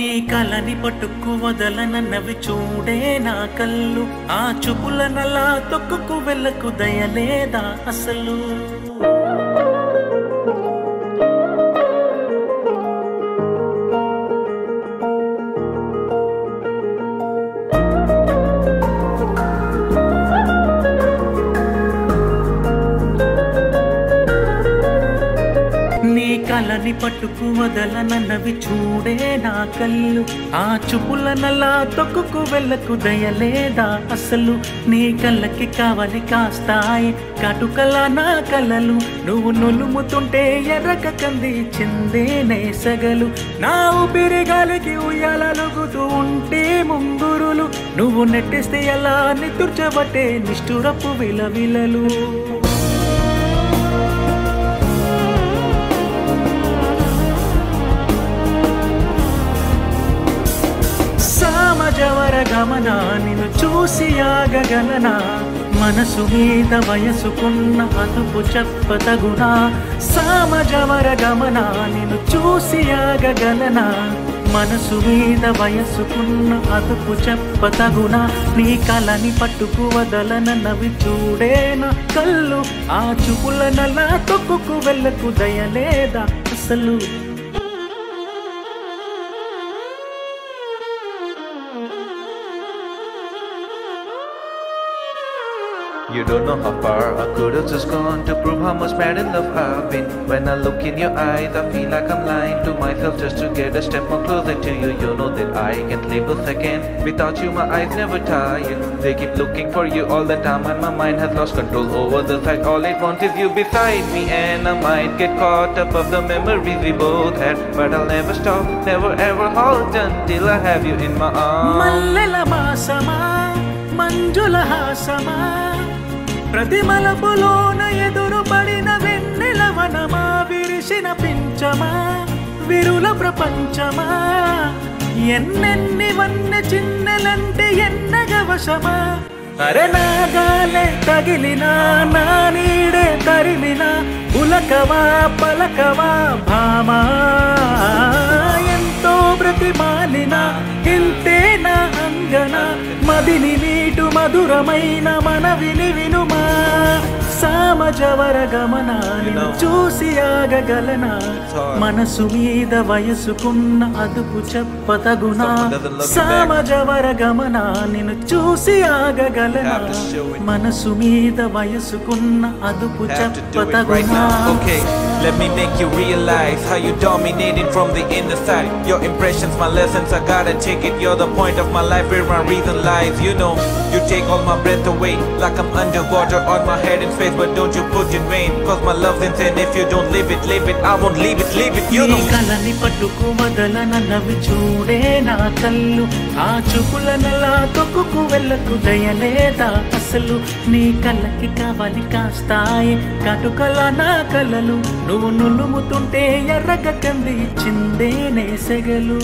నీ కలని పట్టుకు వదలనన్నవి చూడే నా కళ్ళు ఆ చూపుల నలా తొక్కుకు వెళ్ళకు దయలేదా అసలు కలని పట్టుకు వదలనన్నవి చూడే నా కళ్ళు ఆ చూపుల నలా తొక్కుకు వెళ్ళకు దయలేదా అసలు నీ కళ్ళకి కావలి కాస్తాయి కాటుకలా నా కలలు నువ్వు నులుముతుంటే ఎర్రక కంది చిందేనే సగలు నా ఊపిరి గాలికి ఉయ్యాలలుగుతూ ఉంటే ముంగురులు నువ్వు నెట్టేస్తే ఎలా నితుర్చబట్టే నిష్ఠురపు విలవిలలు సామజవరగమనా నిన్ను చూసి ఆగగలనా మనసు మీద వయసుకున్న అదుపు చెప్పతగునా సామజవరగమనా నిన్ను చూసి ఆగగలనా మనసు మీద వయసుకున్న అదుపు చెప్పతగునా నీ కలని పట్టుకు వదలనన్నవి చూడేనా కళ్ళు ఆ చూపుల నలా తొక్కుకు వెళ్ళకు దయలేదా అసలు You don't know how far I could have just gone to prove how much mad in love I've been. When I look in your eyes, I feel like I'm lying to myself just to get a step more closer to you. You know that I can't live a second without you. My eyes never tired. They keep looking for you all the time, and my mind has lost control over the fact. All it wants is you beside me, and I might get caught up of the memories we both had. But I'll never stop, never ever halt until I have you in my arms. Mallela maasama, manjula haasama. ప్రతిమలపులోన ఎదురు పడిన వెన్నెలవనమా విరిసిన పించమా విరుల ప్రపంచమా ఎన్నెన్ని వన్న చిన్నెలంటే ఎన్నగ వశమా అరే నాగాలే తగిలినా నా నీడే తరిమినా ఉలకవా పలకవా భామా ఎంతో బ్రతిమాలినా ఇంతేనా అంగనా మదిని నీటు మధురమైన మనవిని వినుమా సామజవరగమనా నిన్ను చూసి ఆగగలనా మనసు మీద వయసుకున్న అదుపు చెప్పతగునా సామజవరగమనా నిన్ను చూసి ఆగగలనా మనసు మీద వయసుకున్న అదుపు చెప్పతగునా Let me make you realize how you dominating from the inner side. Your impressions, my lessons, I gotta take it. You're the point of my life where my reason lies. You know, you take all my breath away, like I'm underwater on my head in space. But don't you put in vain, cause my love's insane. If you don't live it, I won't leave it, you know. కలని పట్టుకు వదలనన్నవి చూడే నా కళ్ళు ఆ చూపుల నలా తొక్కుకు వెళ్ళకు దయలేదా అసలు నీ కళ్ళకి కావాలి కాస్తాయి కాటుకలా నా కలలు నువ్వు నులుముతుంటే ఎర్రక కంది చిందేనే సెగలు